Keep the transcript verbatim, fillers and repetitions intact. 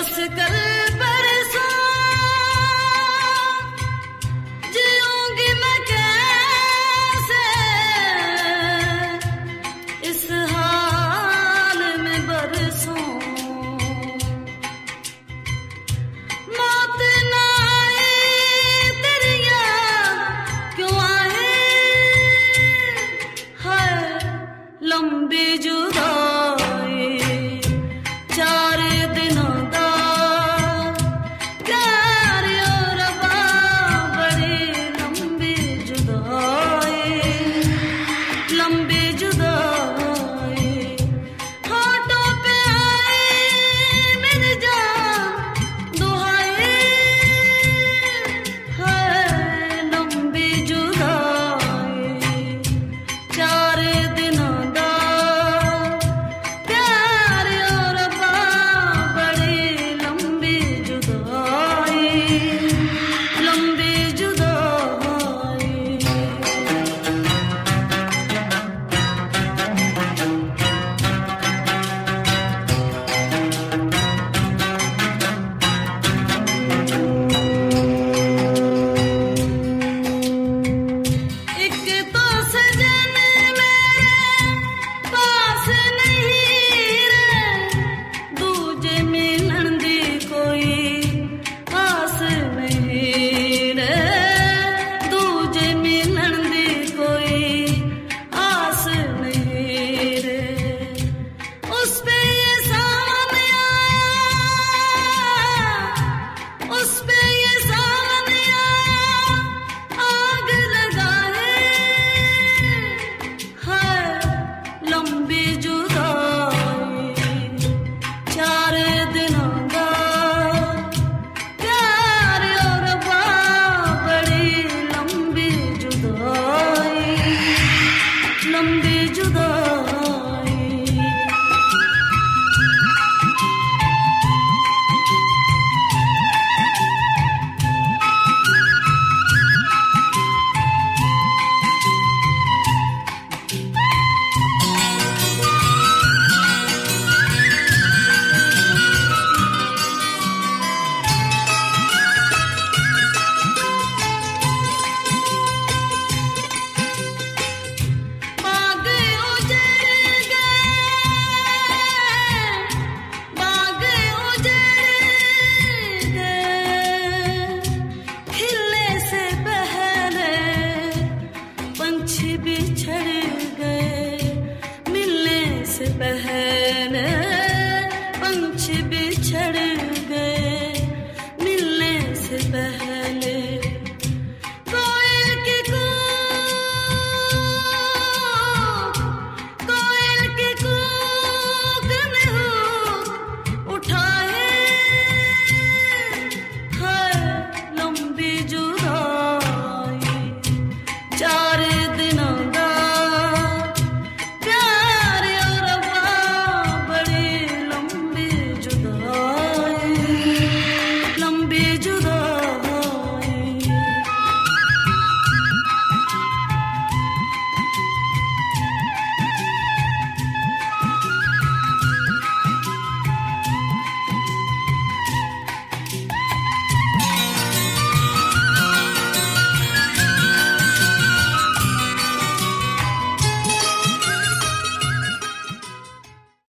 मस्कर